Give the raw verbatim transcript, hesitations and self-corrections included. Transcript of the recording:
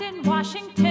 Captain Washington.